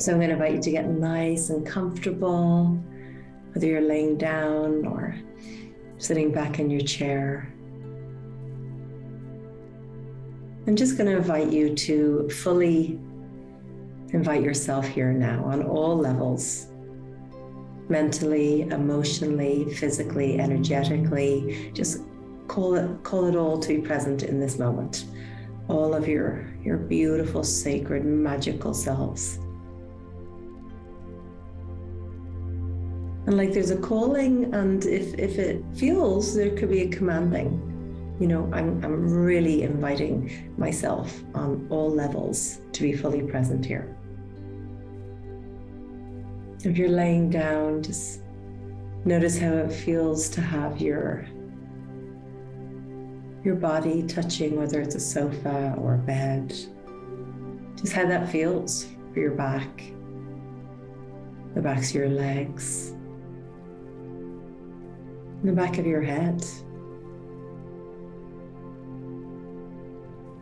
So I'm going to invite you to get nice and comfortable, whether you're laying down or sitting back in your chair. I'm just going to invite you to fully invite yourself here now on all levels, mentally, emotionally, physically, energetically. Just call it all to be present in this moment. All of your beautiful, sacred, magical selves. And like there's a calling, and if it feels, there could be a commanding. You know, I'm really inviting myself on all levels to be fully present here. If you're laying down, just notice how it feels to have your body touching, whether it's a sofa or a bed. Just how that feels for your back, the backs of your legs, and the back of your head.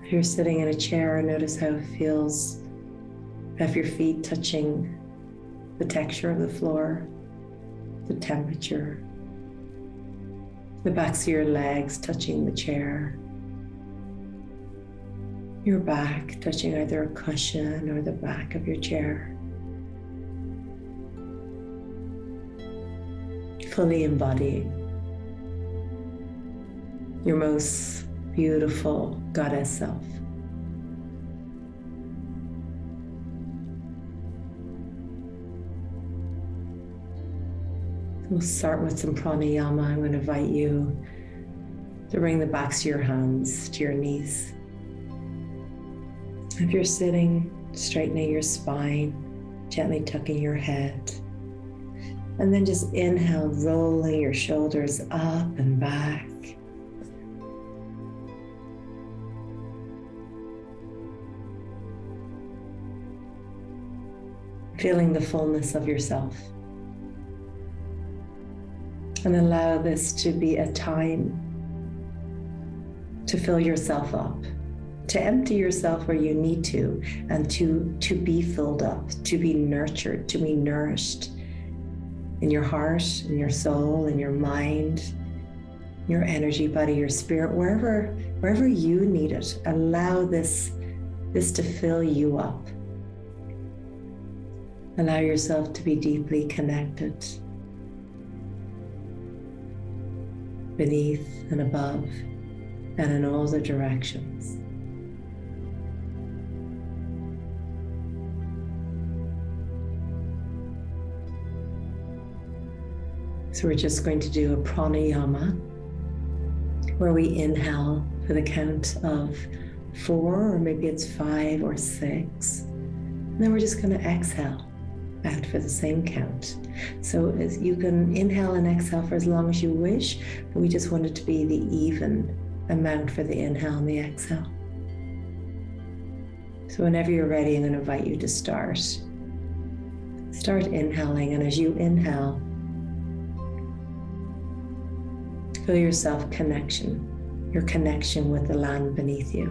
If you're sitting in a chair, notice how it feels to have your feet touching the texture of the floor, the temperature, the backs of your legs touching the chair, your back touching either a cushion or the back of your chair. Fully embodying your most beautiful goddess self. We'll start with some pranayama. I'm going to invite you to bring the backs of your hands to your knees. If you're sitting, straightening your spine, gently tucking your head. And then just inhale, rolling your shoulders up and back. Feeling the fullness of yourself. And allow this to be a time to fill yourself up, to empty yourself where you need to, and to be filled up, to be nurtured, to be nourished in your heart, in your soul, in your mind, your energy, body, your spirit, wherever you need it. Allow this to fill you up. Allow yourself to be deeply connected beneath and above and in all the directions. So we're just going to do a pranayama where we inhale for the count of 4, or maybe it's 5 or 6. And then we're just going to exhale out for the same count. So as you can inhale and exhale for as long as you wish, but we just want it to be the even amount for the inhale and the exhale. So whenever you're ready, I'm going to invite you to start inhaling, and as you inhale, feel yourself your connection with the land beneath you.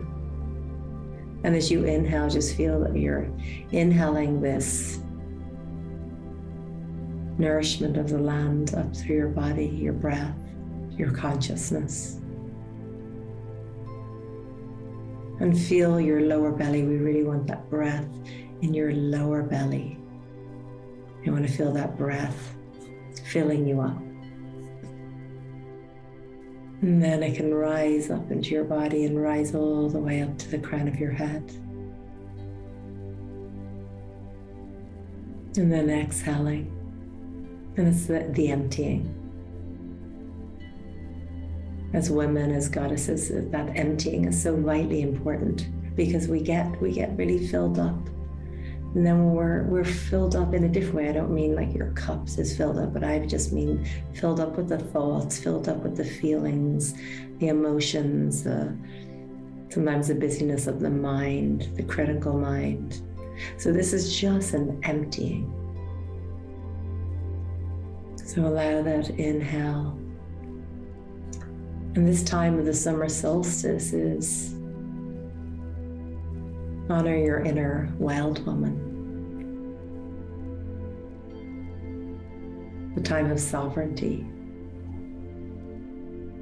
And as you inhale, just feel that you're inhaling this nourishment of the land up through your body, your breath, your consciousness. And feel your lower belly. We really want that breath in your lower belly. You want to feel that breath filling you up. And then it can rise up into your body and rise all the way up to the crown of your head. And then exhaling. And it's the emptying. As women, as goddesses, that emptying is so vitally important, because we get really filled up. And then when we're filled up in a different way, I don't mean like your cups is filled up, but I just mean filled up with the thoughts, filled up with the feelings, the emotions, sometimes the busyness of the mind, the critical mind. So this is just an emptying. So allow that inhale. And this time of the summer solstice is honor your inner wild woman. a time of sovereignty.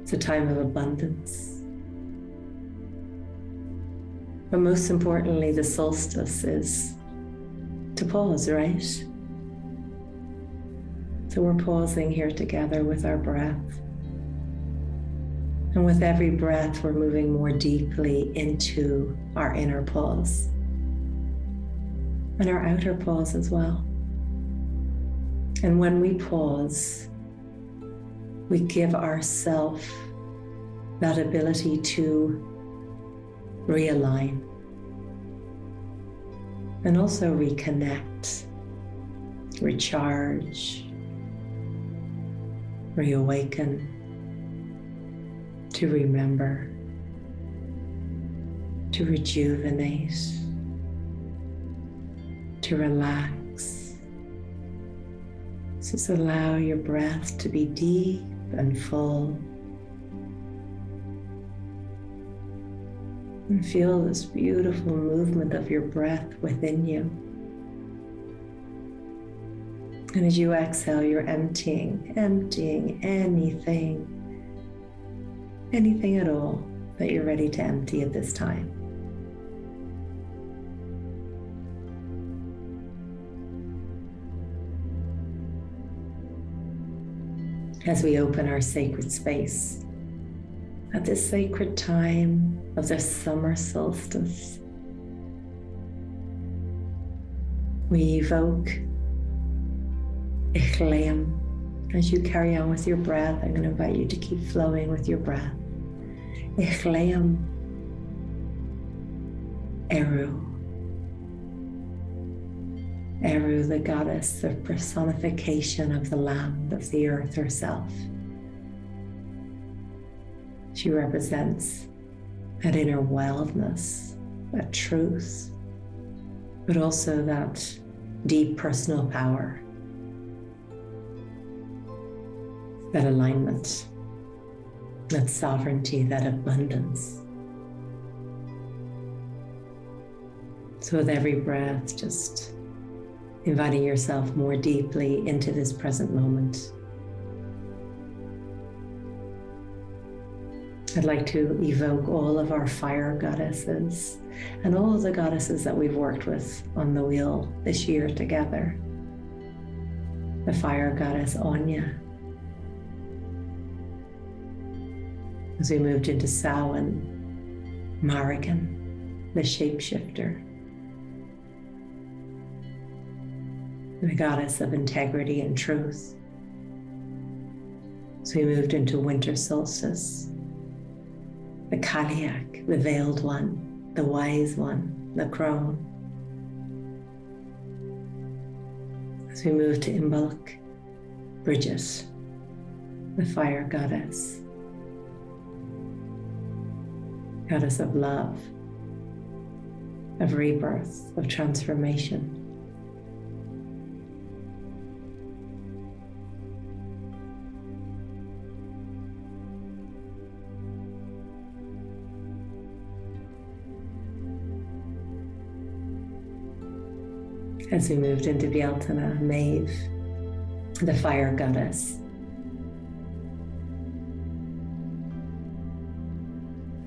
It's a time of abundance. But most importantly, the solstice is to pause, right? So we're pausing here together with our breath. And with every breath, we're moving more deeply into our inner pause and our outer pause as well. And when we pause, we give ourselves that ability to realign and also reconnect, recharge, reawaken, to remember, to rejuvenate, to relax. So just allow your breath to be deep and full. And feel this beautiful movement of your breath within you. And as you exhale, you're emptying anything at all that you're ready to empty at this time. As we open our sacred space, at this sacred time of the summer solstice, we evoke Ichlaim. As you carry on with your breath, I'm going to invite you to keep flowing with your breath. Ichlaim, Ériu. Ériu, the goddess of personification of the land, of the earth herself. She represents that inner wildness, that truth, but also that deep personal power, that alignment, that sovereignty, that abundance. So with every breath, just inviting yourself more deeply into this present moment. I'd like to evoke all of our fire goddesses and all of the goddesses that we've worked with on the wheel this year together. The fire goddess Áine, as we moved into Samhain, Morrigan, the shapeshifter, the goddess of integrity and truth. As we moved into winter solstice, the Cailleach, the veiled one, the wise one, the crone. As we moved to Imbolc, Brigid, the fire goddess of love, of rebirth, of transformation. As we moved into Bealtaine, Maeve, the fire goddess,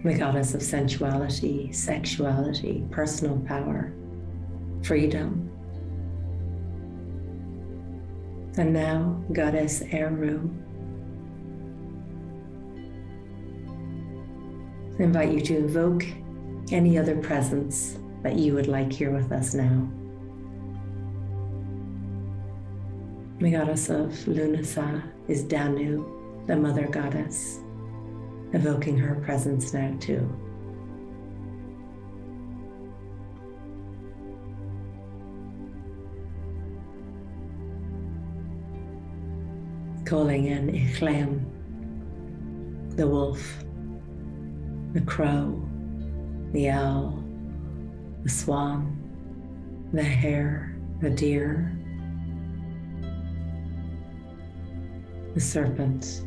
the goddess of sensuality, sexuality, personal power, freedom. And now, goddess Ériu. I invite you to invoke any other presence that you would like here with us now. The goddess of Lunasa is Danu, the mother goddess, evoking her presence now too. Calling in Ichlaim, the wolf, the crow, the owl, the swan, the hare, the deer, the serpent.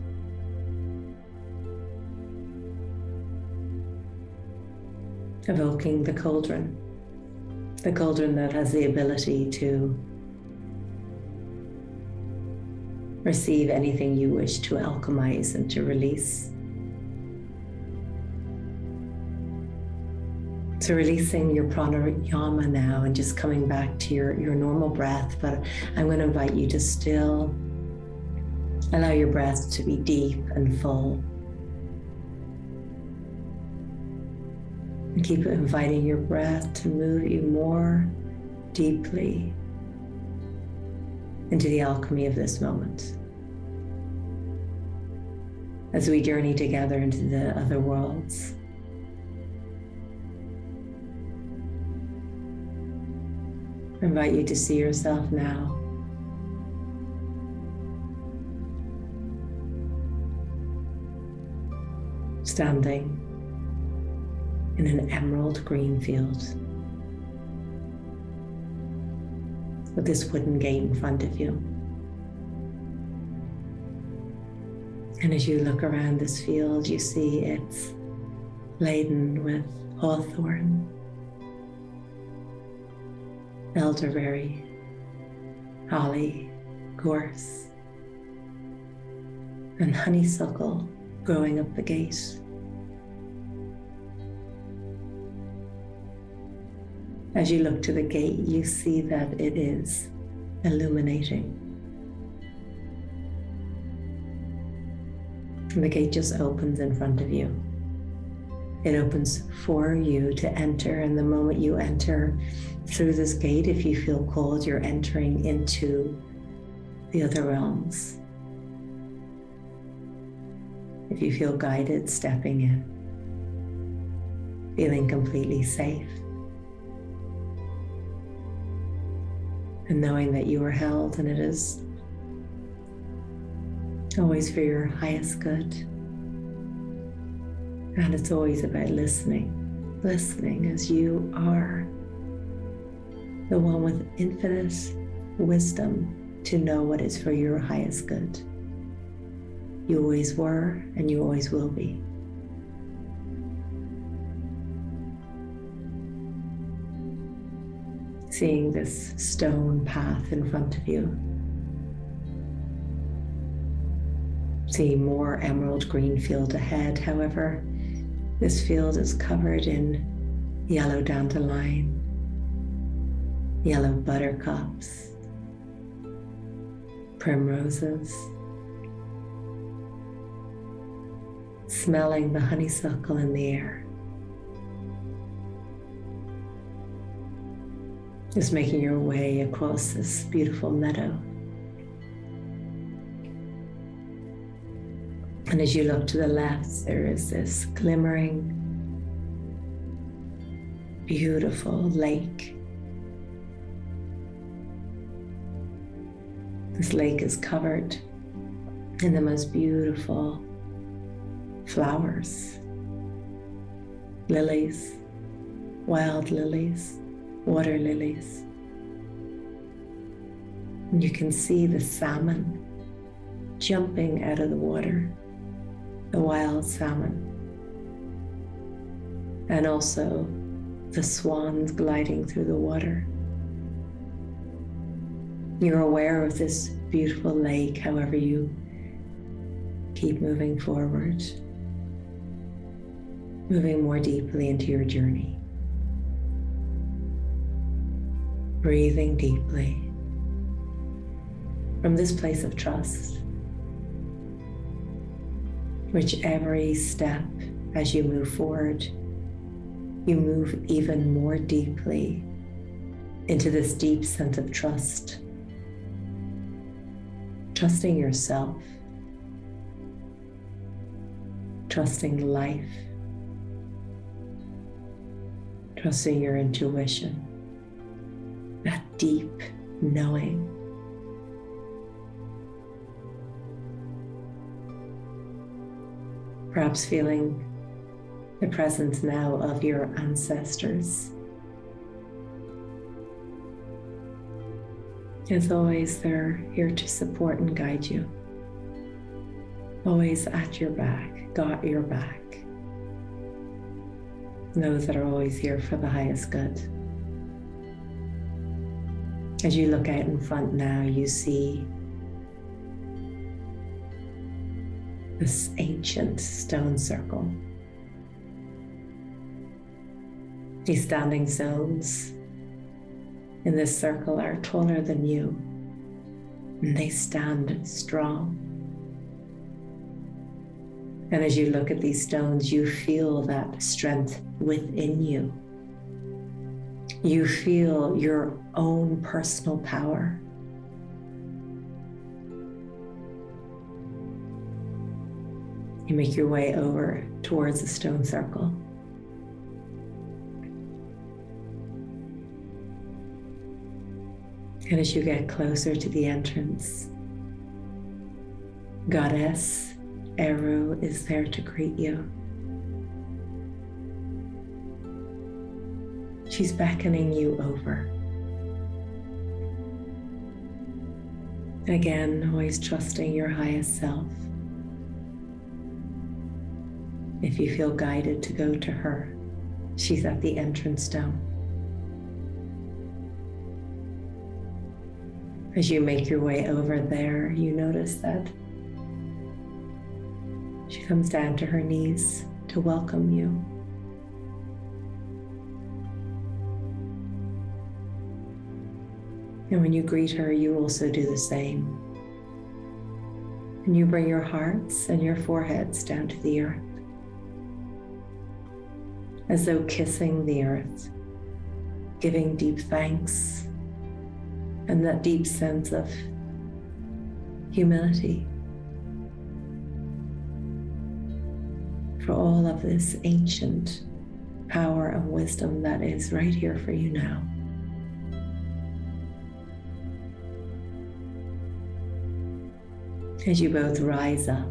Evoking the cauldron that has the ability to Receive anything you wish to alchemize and to release. So releasing your pranayama now and just coming back to your normal breath, but I'm going to invite you to still allow your breath to be deep and full. And keep inviting your breath to move you more deeply into the alchemy of this moment. As we journey together into the other worlds. I invite you to see yourself now. Standing in an emerald green field. With this wooden gate in front of you. And as you look around this field, you see it's laden with hawthorn, elderberry, holly, gorse, and honeysuckle growing up the gate. As you look to the gate, you see that it is illuminating. And the gate just opens in front of you. It opens for you to enter, and the moment you enter through this gate, if you feel called, you're entering into the other realms. If you feel guided, stepping in, feeling completely safe. And knowing that you are held, and it is always for your highest good. And it's always about listening, listening as you are the one with infinite wisdom to know what is for your highest good. You always were, and you always will be. Seeing this stone path in front of you. See more emerald green field ahead. However, this field is covered in yellow dandelion, yellow buttercups, primroses, smelling the honeysuckle in the air. Just making your way across this beautiful meadow. And as you look to the left, there is this glimmering, beautiful lake. This lake is covered in the most beautiful flowers, lilies, wild lilies, water lilies. And you can see the salmon jumping out of the water, the wild salmon. And also the swans gliding through the water. You're aware of this beautiful lake, however you keep moving forward, moving more deeply into your journey. Breathing deeply from this place of trust, which every step as you move forward, you move even more deeply into this deep sense of trust, trusting yourself, trusting life, trusting your intuition. That deep knowing. Perhaps feeling the presence now of your ancestors. As always, they're here to support and guide you. Always at your back, got your back. Those that are always here for the highest good. As you look out in front now, you see this ancient stone circle. These standing zones in this circle are taller than you, and they stand strong. And as you look at these stones, you feel that strength within you. You feel your own personal power. You make your way over towards the stone circle. And as you get closer to the entrance, Goddess Ériu is there to greet you. She's beckoning you over. Again, always trusting your highest self. If you feel guided to go to her, she's at the entrance dome. As you make your way over there, you notice that she comes down to her knees to welcome you. And when you greet her, you also do the same. And you bring your hearts and your foreheads down to the earth, as though kissing the earth, giving deep thanks, and that deep sense of humility for all of this ancient power and wisdom that is right here for you now. As you both rise up,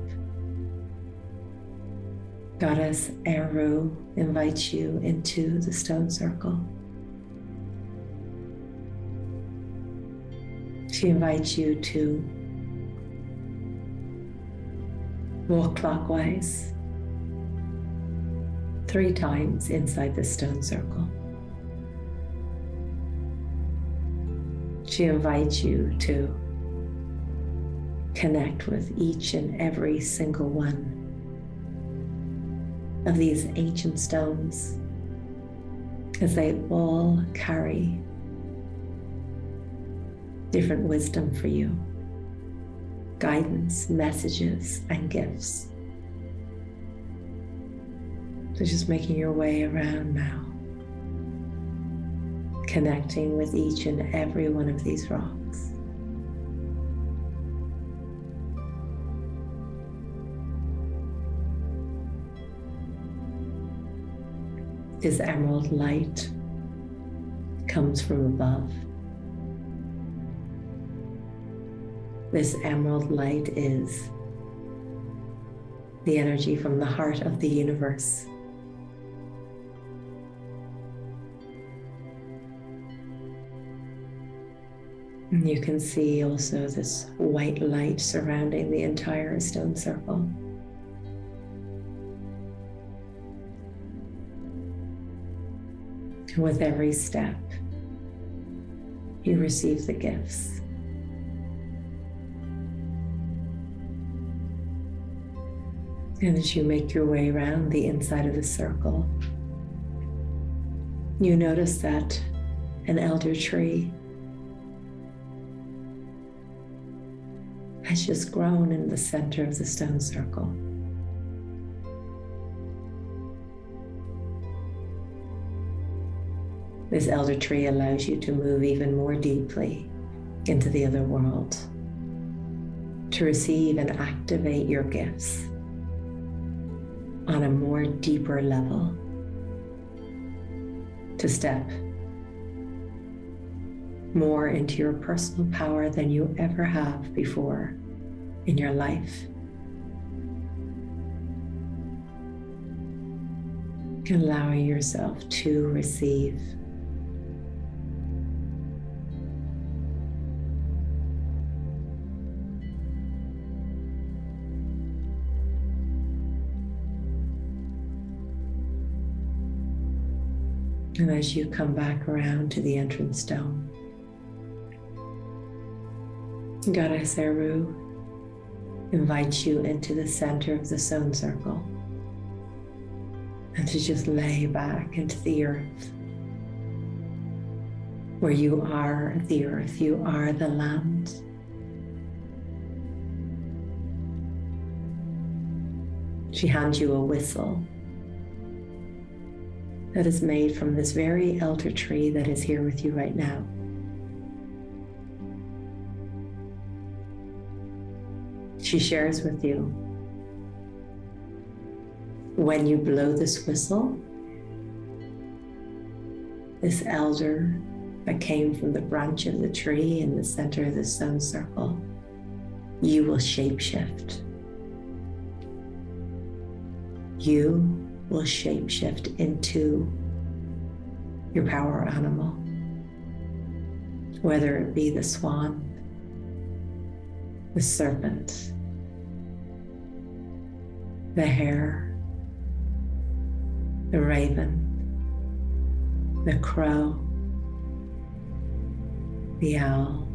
Goddess Ériu invites you into the stone circle. She invites you to walk clockwise 3 times inside the stone circle. She invites you to connect with each and every single one of these ancient stones, as they all carry different wisdom for you, guidance, messages, and gifts. So just making your way around now, connecting with each and every one of these rocks. This emerald light comes from above. This emerald light is the energy from the heart of the universe. And you can see also this white light surrounding the entire stone circle. And with every step, you receive the gifts. And as you make your way around the inside of the circle, you notice that an elder tree has just grown in the center of the stone circle. This elder tree allows you to move even more deeply into the other world, to receive and activate your gifts on a more deeper level, to step more into your personal power than you ever have before in your life. Allowing yourself to receive. And as you come back around to the entrance dome, Goddess Ériu invites you into the center of the stone circle and to just lay back into the earth. Where you are the earth, you are the land. She hands you a whistle that is made from this very elder tree that is here with you right now. She shares with you, when you blow this whistle, this elder that came from the branch of the tree in the center of the stone circle, you will shapeshift. You will shapeshift into your power animal, whether it be the swan, the serpent, the hare, the raven, the crow, the owl,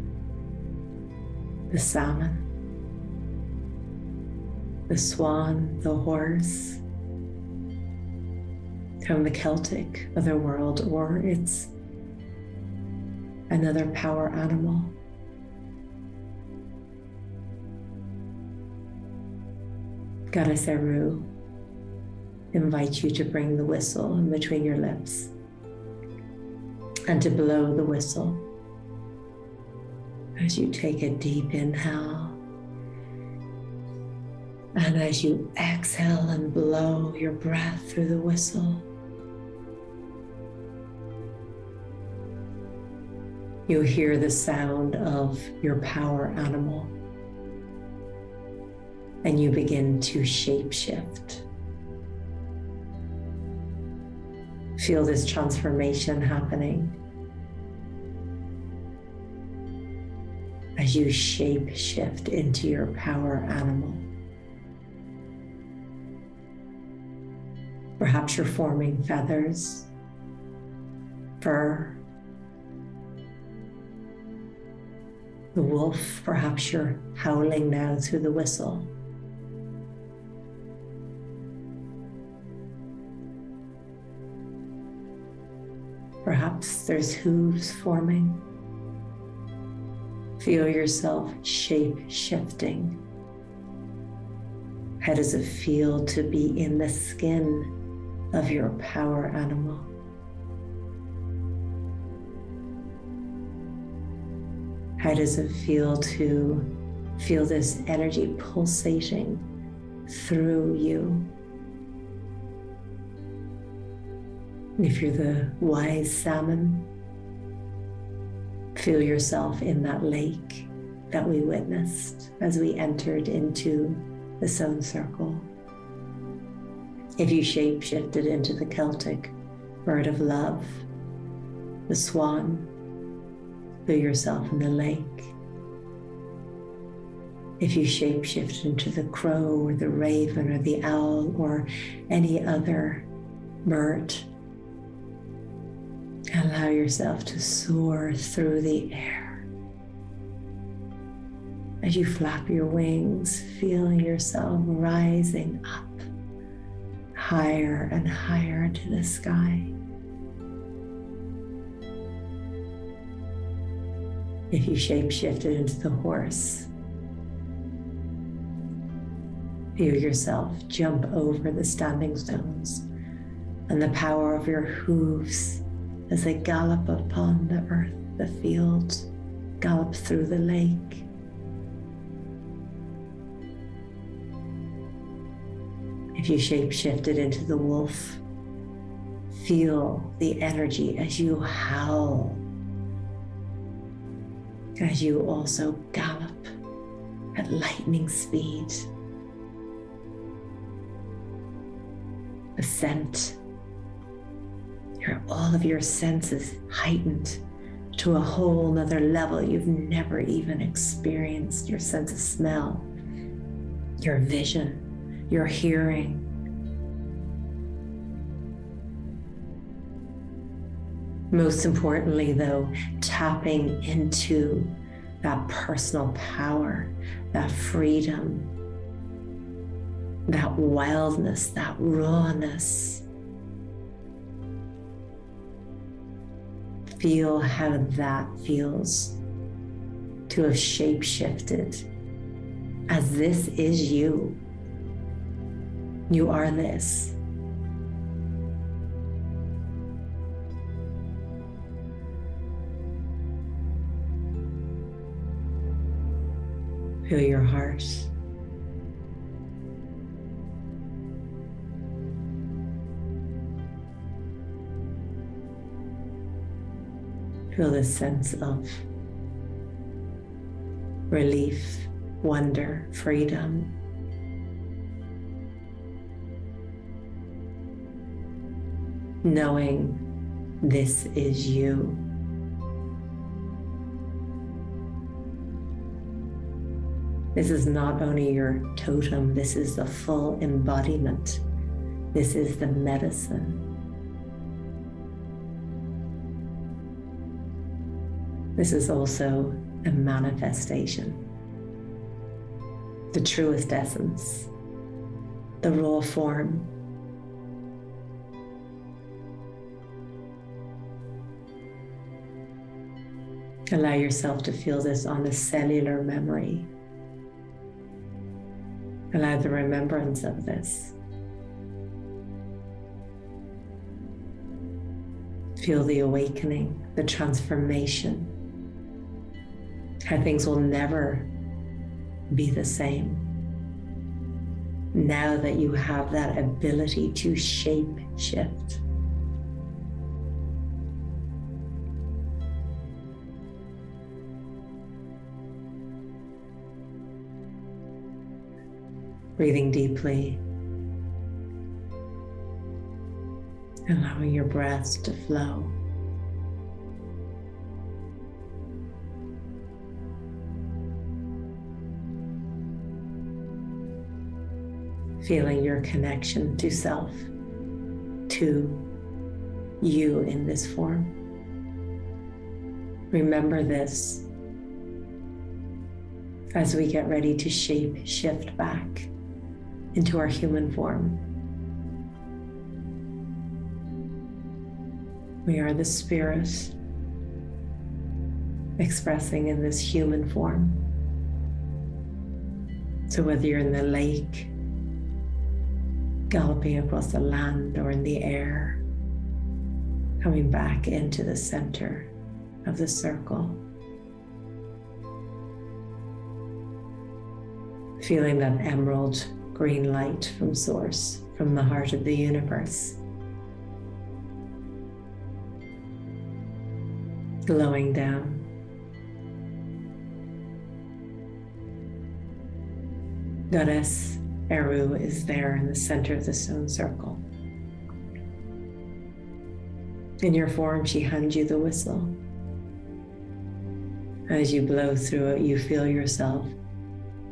the salmon, the swan, the horse, from the Celtic otherworld, or it's another power animal. Goddess Ériu invites you to bring the whistle in between your lips and to blow the whistle as you take a deep inhale, and as you exhale and blow your breath through the whistle, you hear the sound of your power animal, and you begin to shapeshift. Feel this transformation happening as you shapeshift into your power animal. Perhaps you're forming feathers, fur, the wolf, perhaps you're howling now through the whistle. Perhaps there's hooves forming. Feel yourself shape-shifting. How does it feel to be in the skin of your power animal? How does it feel to feel this energy pulsating through you? And if you're the wise salmon, feel yourself in that lake that we witnessed as we entered into the stone circle. If you shape-shifted into the Celtic bird of love, the swan, feel yourself in the lake. If you shapeshift into the crow or the raven or the owl or any other bird, allow yourself to soar through the air. As you flap your wings, feeling yourself rising up higher and higher to the sky. If you shapeshifted into the horse, feel yourself jump over the standing stones and the power of your hooves as they gallop upon the earth, the field, gallop through the lake. If you shapeshifted into the wolf, feel the energy as you howl, as you also gallop at lightning speed. The scent, all of your senses heightened to a whole nother level. You've never even experienced your sense of smell, your vision, your hearing. Most importantly, though, tapping into that personal power, that freedom, that wildness, that rawness. Feel how that feels to have shape-shifted, as this is you. You are this. Feel your heart. Feel this sense of relief, wonder, freedom. Knowing this is you. This is not only your totem, this is the full embodiment. This is the medicine. This is also a manifestation, the truest essence, the raw form. Allow yourself to feel this on the cellular memory. Allow the remembrance of this. Feel the awakening, the transformation. How things will never be the same. Now that you have that ability to shape shift. Breathing deeply, allowing your breath to flow. Feeling your connection to self, to you in this form. Remember this as we get ready to shape shift back into our human form. We are the spirit expressing in this human form. So whether you're in the lake, galloping across the land, or in the air, coming back into the center of the circle, feeling that emerald green light from source, from the heart of the universe, glowing down. Goddess Ériu is there in the center of the stone circle. In your form, she hands you the whistle. As you blow through it, you feel yourself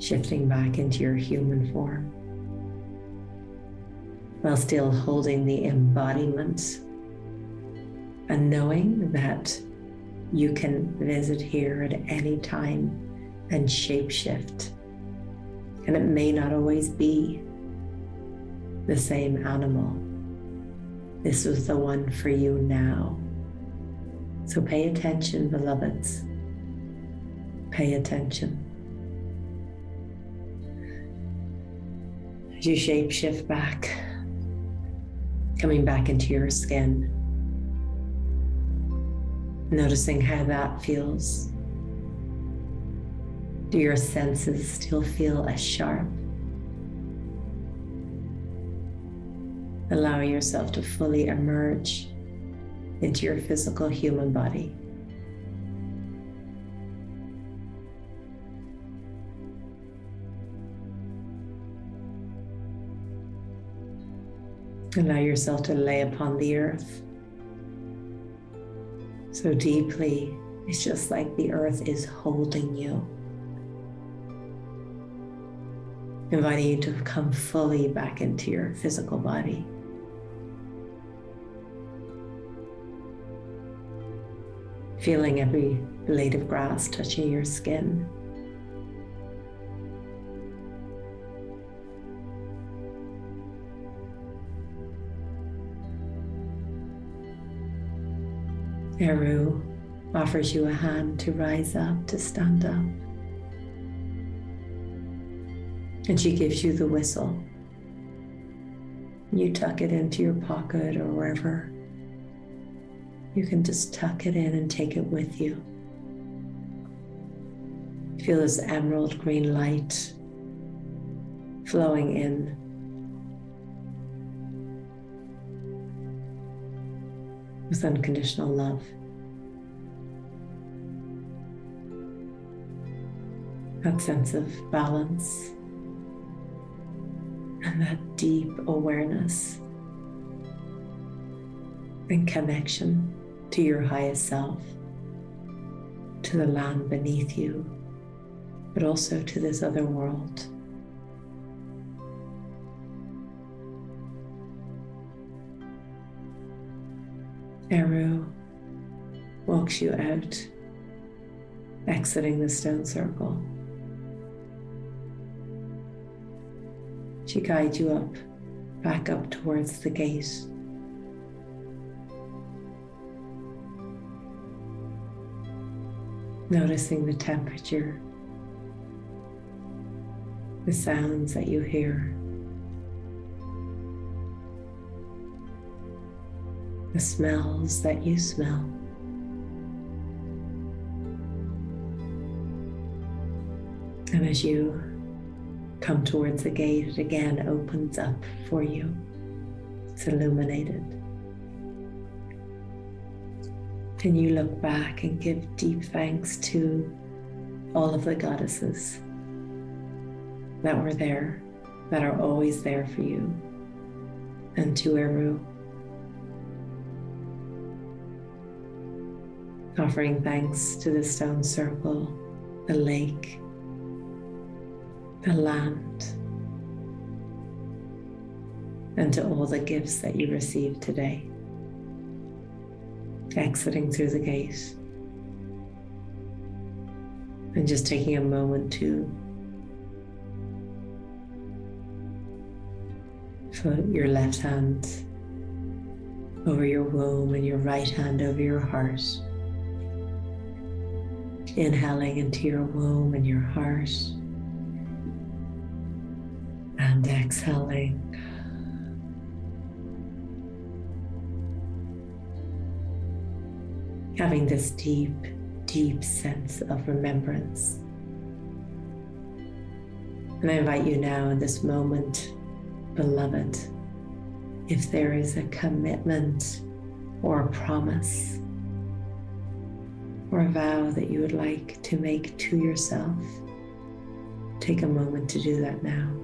shifting back into your human form, while still holding the embodiment and knowing that you can visit here at any time and shapeshift. And it may not always be the same animal. This is the one for you now. So pay attention, beloveds. Pay attention. You shape shift back, coming back into your skin, noticing how that feels. Do your senses still feel as sharp? Allowing yourself to fully emerge into your physical human body. Allow yourself to lay upon the earth so deeply. It's just like the earth is holding you, inviting you to come fully back into your physical body. Feeling every blade of grass touching your skin. Ériu offers you a hand to rise up, to stand up. And she gives you the whistle. You tuck it into your pocket or wherever. You can just tuck it in and take it with you. Feel this emerald green light flowing in. With unconditional love. That sense of balance and that deep awareness and connection to your highest self, to the land beneath you, but also to this other world. Ériu walks you out, exiting the stone circle. She guides you up, back up towards the gate. Noticing the temperature, the sounds that you hear. The smells that you smell. And as you come towards the gate, it again opens up for you. It's illuminated. And you look back and give deep thanks to all of the goddesses that were there, that are always there for you, and to Ériu. Offering thanks to the stone circle, the lake, the land, and to all the gifts that you received today. Exiting through the gate and just taking a moment to float your left hand over your womb and your right hand over your heart. Inhaling into your womb and your heart, and exhaling. Having this deep, deep sense of remembrance. And I invite you now in this moment, beloved, if there is a commitment or a promise or a vow that you would like to make to yourself, take a moment to do that now.